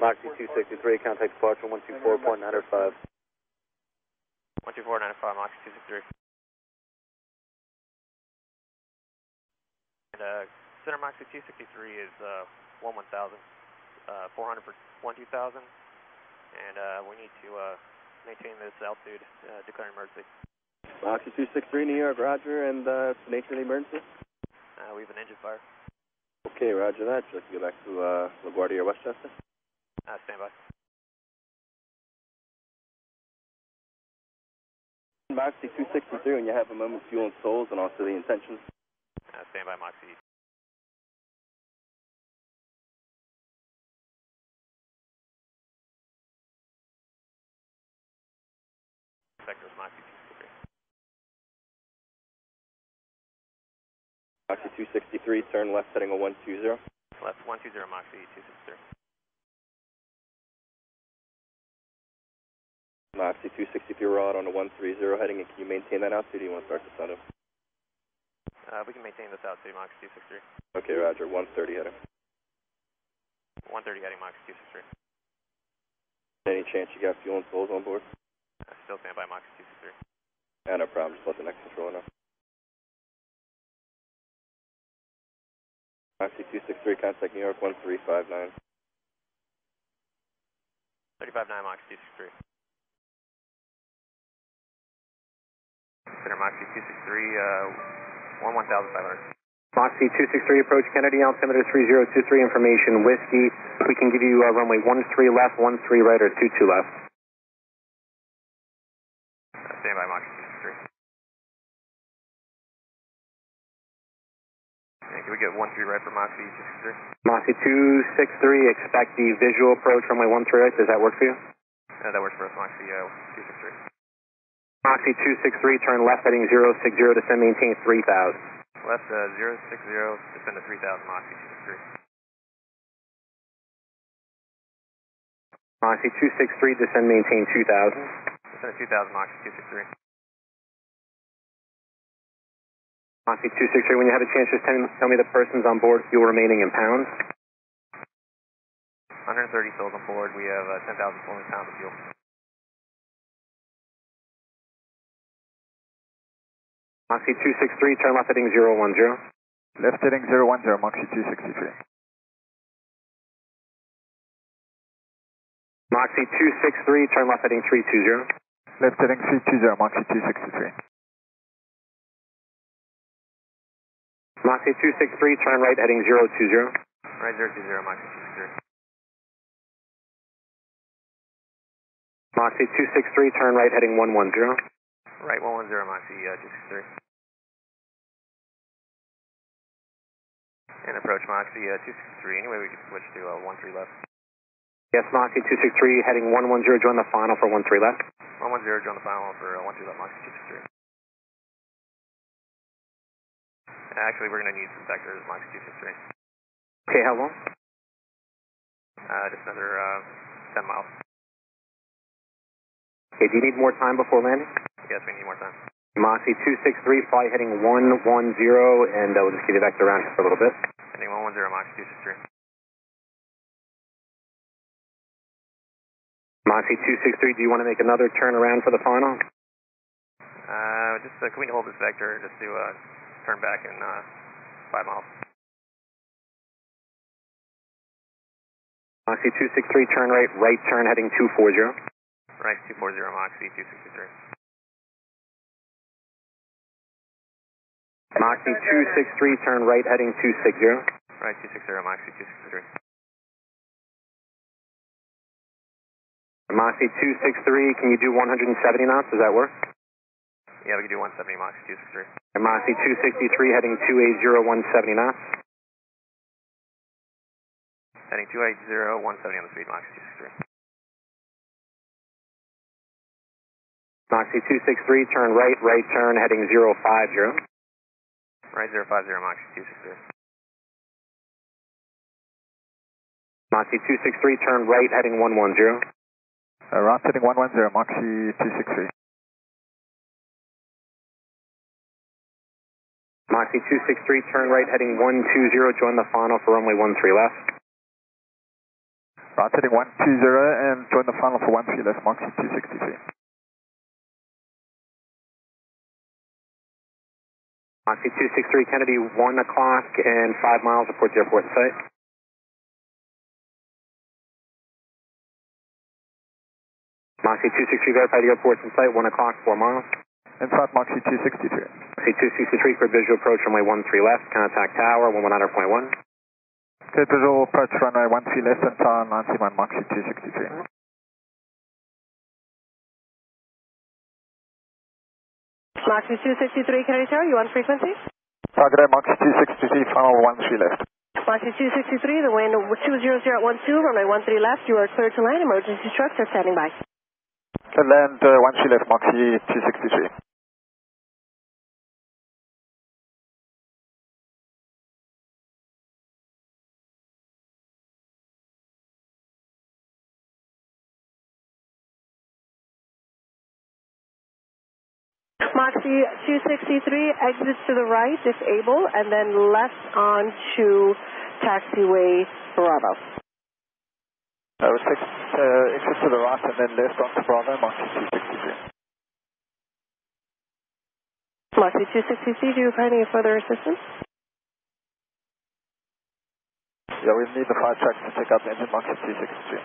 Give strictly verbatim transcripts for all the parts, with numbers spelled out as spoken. Moxie two sixty-three, contact departure one two four point nine five. one two four point nine five, Moxie two sixty-three. And uh, center Moxie two sixty-three is uh, one one thousand, uh, four hundred for one two thousand, and uh, we need to uh, maintain this altitude, uh, declare emergency. Moxie two sixty-three, New York, roger, and uh, nature of the emergency? Uh, we have an engine fire. Okay, roger that. Just go back to uh, LaGuardia or Westchester. Uh, stand by. Moxie two sixty-three, when you have a moment, fuel and souls, and also the intentions. Uh, stand by, Moxie. Sector is Moxie two sixty-three. Moxie two sixty-three, turn left, heading a one two zero. Left one two zero, Moxie two sixty-three. Moxie two sixty-three, we're out on the one three zero heading, and can you maintain that altitude, or do you want to start to sound up? Uh, we can maintain this altitude, Moxie two sixty-three. Okay, roger, one thirty heading. one thirty heading, Moxie two sixty-three. Any chance you got fuel and souls on board? Uh, still stand by, Moxie two sixty-three. Yeah, no problem, just let the next controller know. Moxie two sixty-three, contact New York, one three five nine. three five nine, Moxie two sixty-three. Center Moxie two sixty-three, uh, one one thousand five hundred. Moxie two sixty-three, approach Kennedy, altimeter three zero two three, information whiskey. We can give you uh, runway one three left, one three right, or two two left. Uh, stand by, Moxie two sixty-three. Yeah, can we get one three right for Moxie two sixty-three? Moxie two sixty-three, expect the visual approach runway one three right. Does that work for you? Yeah, that works for us, Moxie uh, two sixty-three. Moxie two sixty-three, turn left heading zero six zero, descend, maintain three thousand. Left uh, zero six zero, descend to three thousand, Moxie two sixty-three. Moxie two sixty-three, descend, maintain two thousand. Descend to two thousand, Moxie two sixty-three. Moxie two sixty-three, when you have a chance, just tell me the person's on board, fuel remaining in pounds. one hundred thirty souls on board, we have uh, ten thousand full pounds of fuel. Moxie two sixty-three, turn left heading zero one zero. Left heading zero one zero, Moxie two sixty-three. Moxie two sixty-three, turn left heading three two zero. Left heading three two zero, Moxie two sixty-three. Moxie two sixty-three, turn right heading zero two zero. Right zero two zero, Moxie two sixty-three. Moxie two sixty-three, turn right heading one one zero. Right one one zero, Moxie uh, two sixty-three. And approach Moxie uh, two sixty-three. Anyway, we can switch to uh, one three left. Yes, Moxie two sixty-three, heading one one zero, join the final for one three left. one one zero, join the final for uh, one three left, Moxie two sixty-three. Actually, we're going to need some vectors, Moxie two sixty-three. Okay, how long? Uh, just another uh, ten miles. Okay, do you need more time before landing? Yes, we need more time. Moxie two sixty-three, fly heading one one zero, and uh, we'll just get you back to around here for a little bit. Heading one one zero, Moxie two sixty-three. Moxie two sixty-three, do you want to make another turn around for the final? Uh, just uh, can we hold this vector just to uh, turn back in uh, five miles? Moxie two sixty-three, turn right, right turn heading two four zero. Right two four zero, Moxie two sixty-three. Moxie two sixty-three, turn right heading two six zero. Right two six zero, Moxie two sixty-three. Moxie two sixty-three, can you do one seventy knots? Does that work? Yeah, we can do one seventy, Moxie two sixty-three. And Moxie two sixty-three, heading two eight zero, one seventy knots. Heading two eight zero, one seventy on the speed, Moxie two sixty-three. Moxie two sixty-three, turn right, right turn, heading zero five zero. Right zero five zero, Moxie two sixty-three. Moxie two sixty-three, turn right heading one one zero. Uh, round heading one one zero, Moxie two sixty-three. Moxie two sixty-three, turn right heading one two zero, join the final for runway one three left. Route heading one two zero and join the final for one three left, Moxie two sixty-three. Moxie two sixty-three, Kennedy, one o'clock and five miles, report the airport in sight. Moxie two sixty-three, verify the airport's in sight, one o'clock, four miles. Inside Moxie two sixty-three. Moxie two sixty-three, clear visual approach, runway one three left, contact tower, one one nine point one. Clear visual approach, runway one three left, and tower nine one, Moxie two sixty-three. Moxie two sixty-three, Kennedy Tower, you on frequency? Target Moxie two sixty-three, final one three left. Moxie two sixty-three, the wind two zero zero at one two, runway one three left, you are cleared to land, emergency trucks are standing by. Clear land uh, one three left, Moxie two sixty-three. Moxie two sixty-three, exits to the right if able, and then left on to taxiway Bravo. Uh, six, uh, exits to the right and then left on to Bravo, Moxie two sixty-three. Moxie two sixty-three, do you require any further assistance? Yeah, we need the fire trucks to take out the engine, Moxie two sixty-three.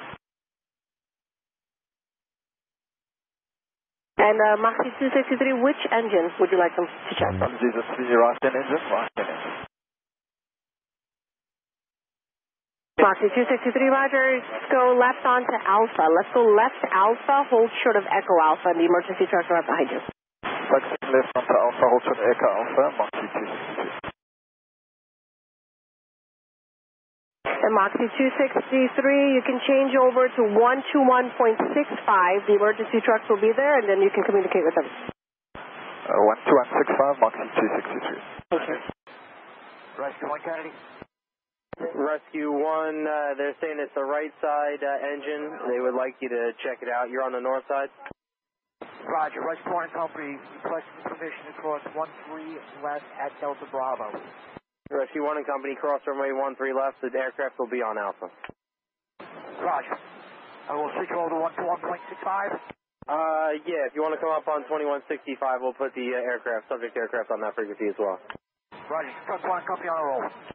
And uh, Moxie two sixty-three, which engine would you like them to check? Um, Jesus, the right engine, right engine. Moxie two sixty-three, roger. Let's go left on to Alpha. Let's go left Alpha, hold short of Echo Alpha, and the emergency trucks are up behind you. Focusing left on to Alpha, hold short of Echo Alpha, Moxie two sixty-three. And Moxie two sixty-three, you can change over to one two one point six five. The emergency trucks will be there, and then you can communicate with them. Uh, one two one point six five, Moxie two sixty-three. Okay. Rescue one, Kennedy. Rescue one, uh, they're saying it's the right side uh, engine. They would like you to check it out. You're on the north side. Roger. Rescue one and company, requesting permission to cross one three left at Delta Bravo. Rescue one and company, cross runway one three left. The aircraft will be on Alpha. Roger. I will switch over to one two one point six five. Uh, yeah, if you want to come up on twenty-one sixty-five, we'll put the uh, aircraft, subject aircraft on that frequency as well. Roger. Truck one and company on a roll.